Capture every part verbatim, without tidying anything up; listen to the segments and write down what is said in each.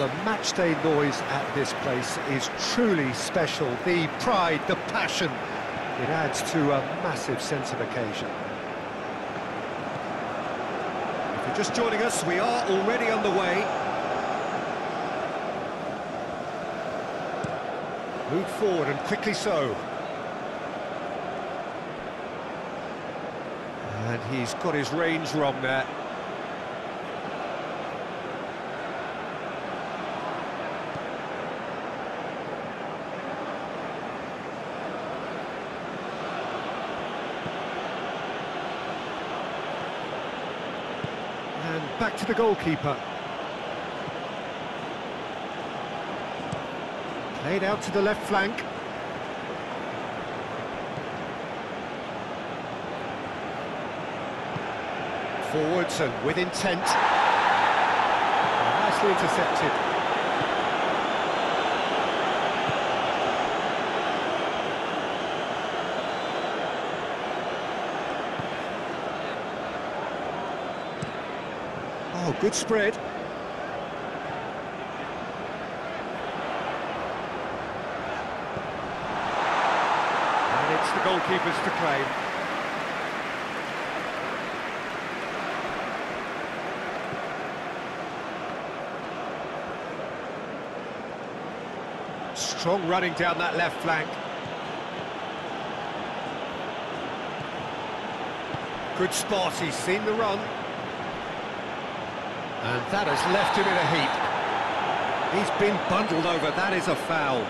The matchday noise at this place is truly special. The pride, the passion, it adds to a massive sense of occasion. If you're just joining us, we are already on the way. Move forward, and quickly so. And he's got his range wrong there. And back to the goalkeeper. Played out to the left flank. Forwards and with intent. Nicely intercepted. Oh, good spread. It's the goalkeepers to claim. Strong running down that left flank. Good spot, he's seen the run. And that has left him in a heap. He's been bundled over, that is a foul.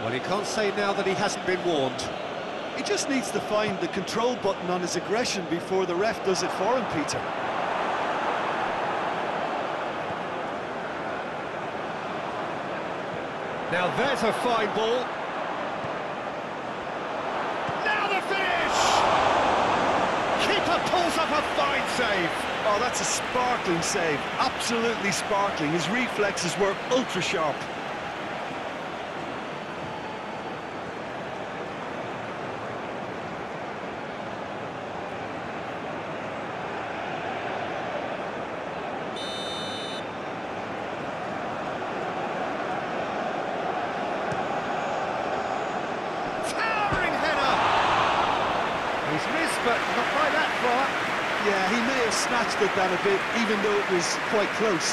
Well, he can't say now that he hasn't been warned. He just needs to find the control button on his aggression before the ref does it for him, Peter. Now there's a fine ball. Now the finish! Keeper pulls up a fine save. Oh, that's a sparkling save. Absolutely sparkling. His reflexes were ultra sharp. He's missed, but not by that far. Yeah, he may have snatched it down a bit, even though it was quite close.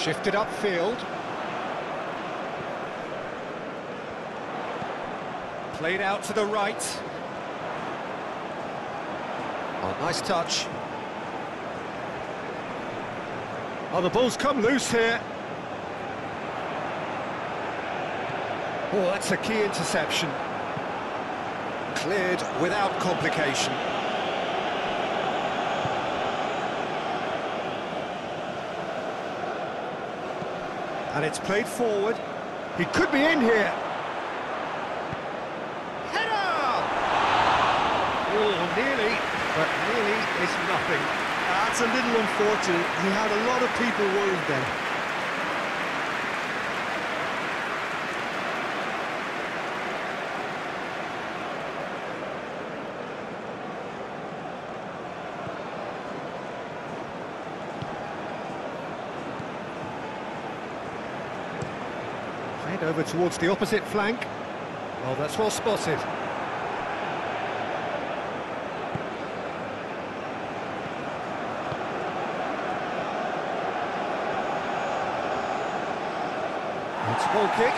Shifted upfield. Played out to the right. Oh, nice touch. Oh, the ball's come loose here. Oh, that's a key interception. Cleared without complication. And it's played forward. He could be in here. But really, it's nothing. That's a little unfortunate. He had a lot of people worried then. Played over towards the opposite flank. Oh, that's well spotted. It's a ball kick.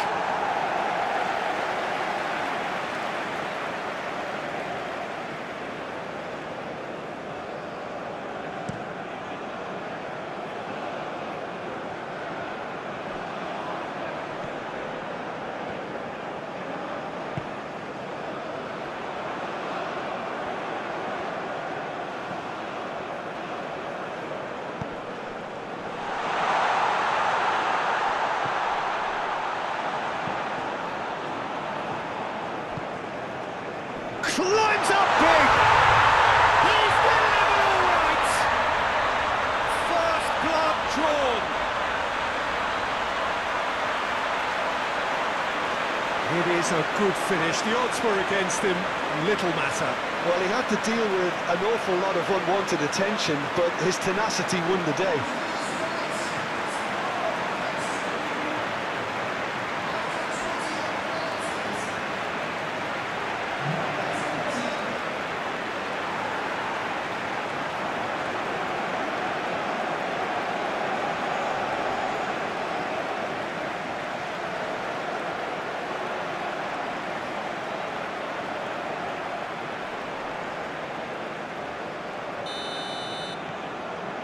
good finish. The odds were against him, little matter. Well, he had to deal with an awful lot of unwanted attention, but his tenacity won the day.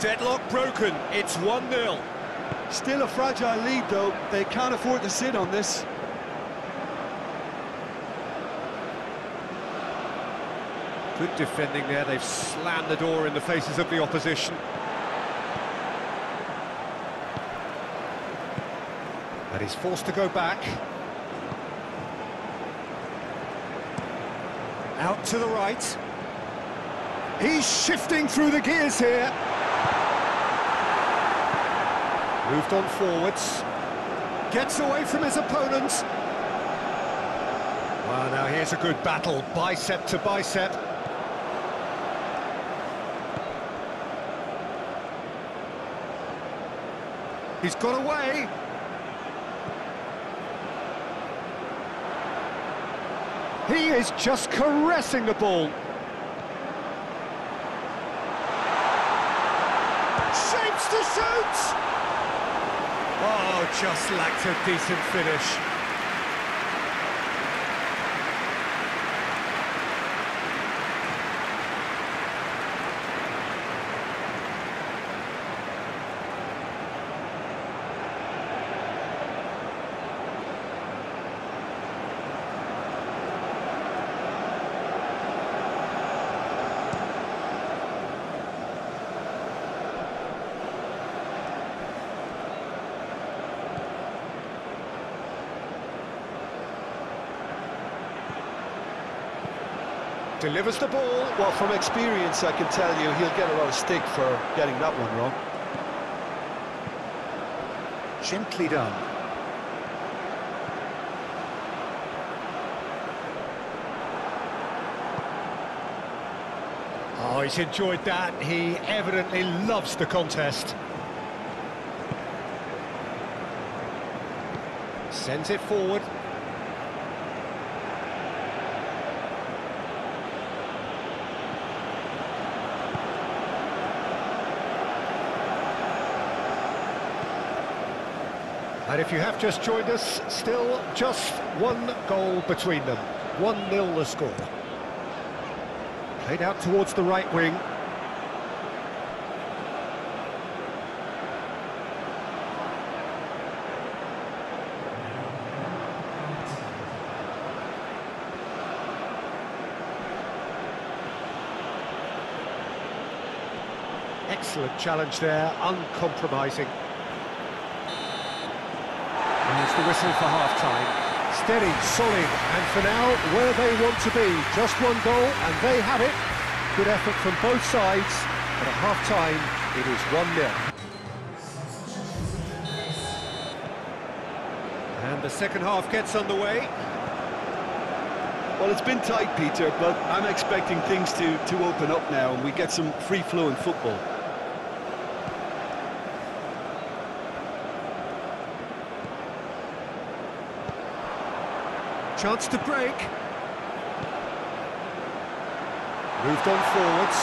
Deadlock broken, it's one nil. Still a fragile lead though, they can't afford to sit on this. Good defending there, they've slammed the door in the faces of the opposition. And he's forced to go back. Out to the right. He's shifting through the gears here. Moved on forwards, gets away from his opponent. Well, now here's a good battle, bicep to bicep. He's got away. He is just caressing the ball. Shapes to shoot! Oh, just lacked a decent finish. Delivers the ball. Well, from experience, I can tell you he'll get a lot of stick for getting that one wrong. Gently done. Oh, he's enjoyed that. He evidently loves the contest. Sends it forward. And if you have just joined us, still just one goal between them. one nil the score. Played out towards the right wing. Excellent challenge there, uncompromising. The whistle for half-time. Steady, solid, and for now, where they want to be. Just one goal, and they have it. Good effort from both sides, but at half-time, it is one nil. And the second half gets underway. Well, it's been tight, Peter, but I'm expecting things to, to open up now, and we get some free-flowing football. Chance to break. Moved on forwards.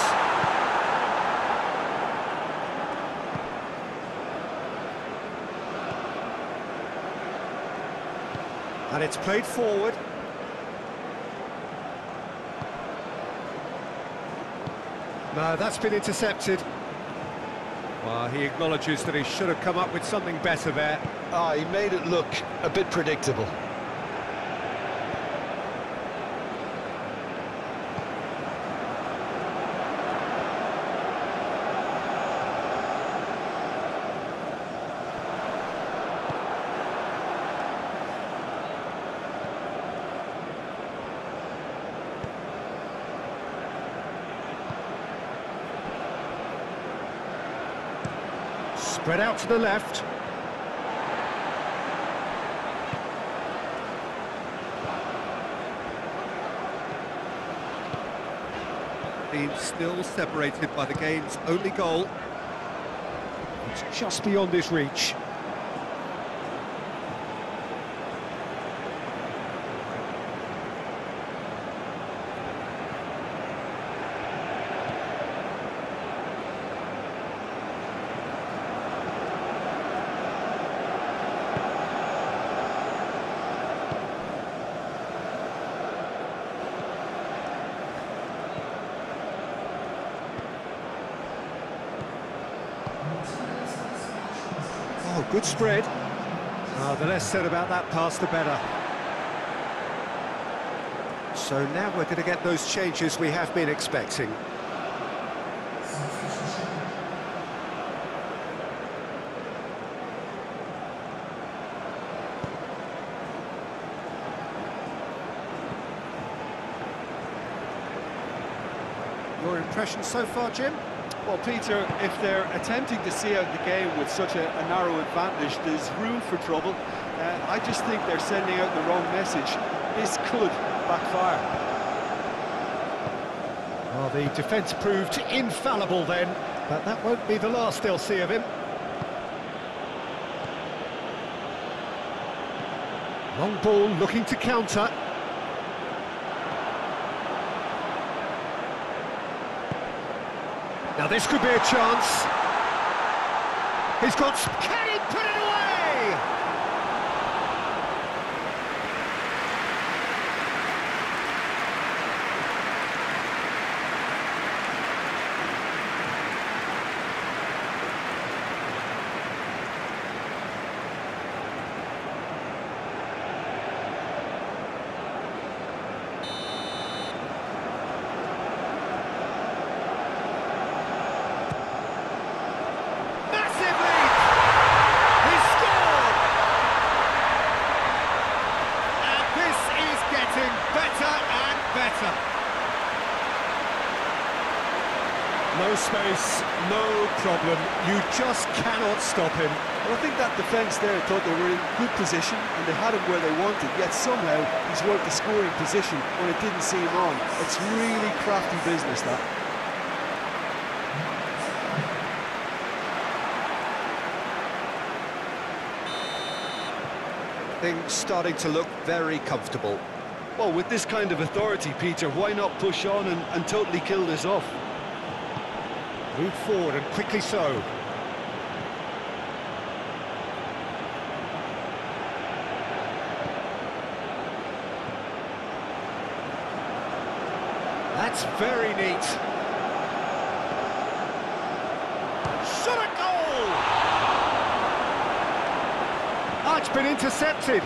And it's played forward. No, that's been intercepted. Well, he acknowledges that he should have come up with something better there. Ah, he made it look a bit predictable. Spread out to the left. been still separated by the game's only goal. It's just beyond his reach. Oh, good spread. Oh, the less said about that pass, the better. So now we're going to get those changes we have been expecting. Your impression so far, Jim? Well, Peter, if they're attempting to see out the game with such a, a narrow advantage, there's room for trouble. Uh, I just think they're sending out the wrong message. This could backfire. Well, the defence proved infallible then, but that won't be the last they'll see of him. Long ball looking to counter. Now this could be a chance. He's got... Can he put it away? No space, no problem, you just cannot stop him. Well, I think that defence there thought they were in good position and they had him where they wanted, yet somehow he's worked the scoring position when it didn't seem on. It's really crafty business, that. Things starting to look very comfortable. Well, with this kind of authority, Peter, why not push on and, and totally kill this off? Move forward, and quickly so. That's very neat. Shot a goal! Oh, it's been intercepted.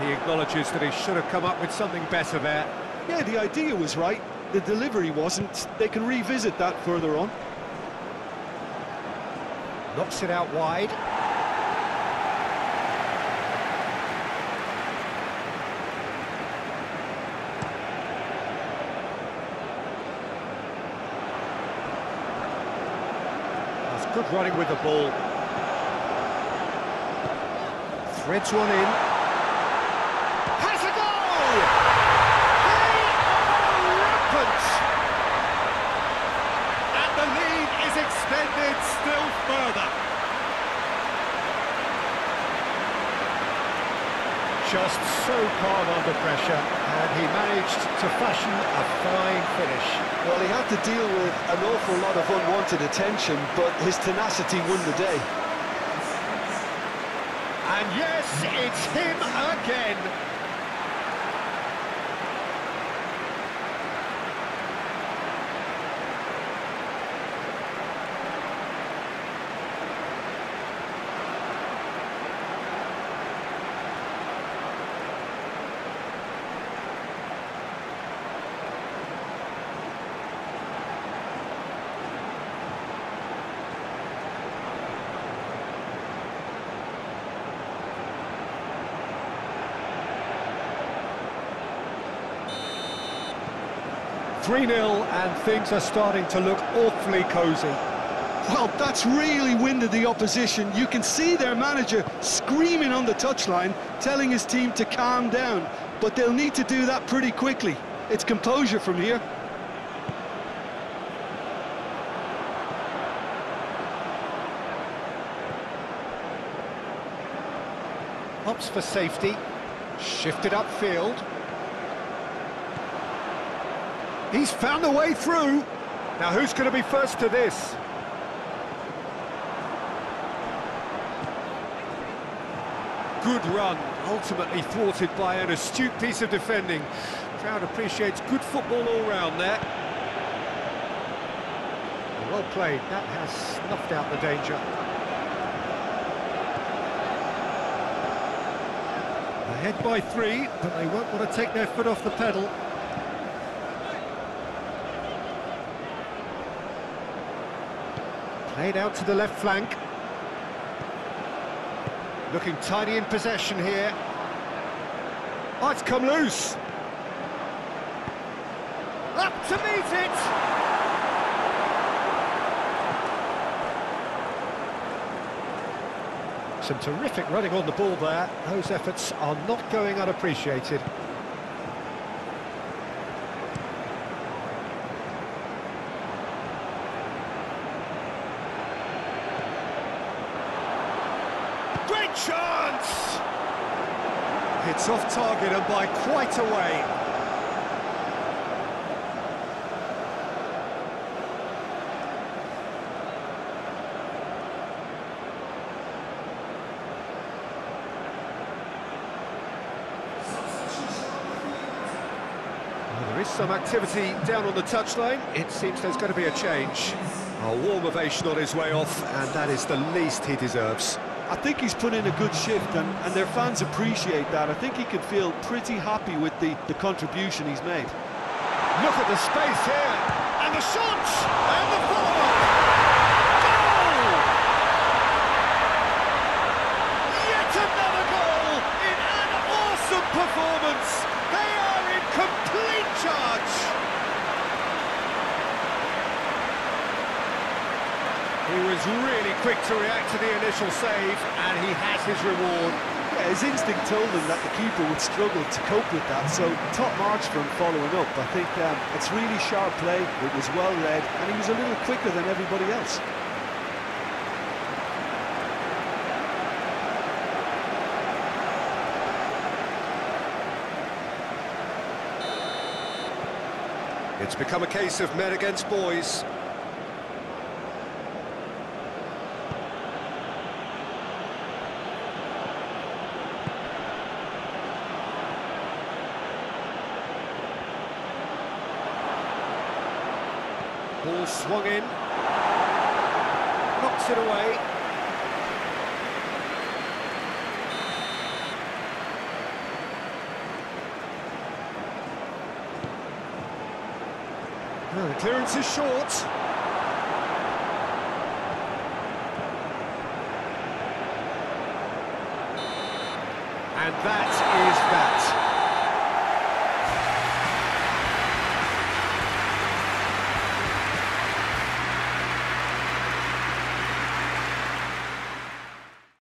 He acknowledges that he should have come up with something better there. Yeah, the idea was right, the delivery wasn't. They can revisit that further on. Knocks it out wide. That's good running with the ball. Threads one in. And the lead is extended still further. Just so calm under pressure, and he managed to fashion a fine finish. Well, he had to deal with an awful lot of unwanted attention, but his tenacity won the day. And yes, it's him again. three nil, and things are starting to look awfully cosy. Well, that's really winded the opposition. You can see their manager screaming on the touchline, telling his team to calm down. But they'll need to do that pretty quickly. It's composure from here. Hops for safety. Shifted upfield. He's found a way through. Now who's going to be first to this? Good run, ultimately thwarted by an astute piece of defending. Crowd appreciates good football all round there. Well played, that has snuffed out the danger. Ahead by three, but they won't want to take their foot off the pedal. Played out to the left flank. Looking tidy in possession here. Oh, it's come loose. Up to meet it. Some terrific running on the ball there. Those efforts are not going unappreciated. Great chance! It's off target and by quite a way. Well, there is some activity down on the touchline. It seems there's going to be a change. A warm ovation on his way off, and that is the least he deserves. I think he's put in a good shift, and, and their fans appreciate that. I think he can feel pretty happy with the, the contribution he's made. Look at the space here, and the shots, and the follow-up! Goal! Yet another goal in an awesome performance! They are in complete charge! He was really quick to react to the initial save, and he has his reward. Yeah, his instinct told him that the keeper would struggle to cope with that, so top marks for him following up. I think um, it's really sharp play, it was well read, and he was a little quicker than everybody else. It's become a case of men against boys. Ball swung in, knocks it away. Well, the clearance is short. And that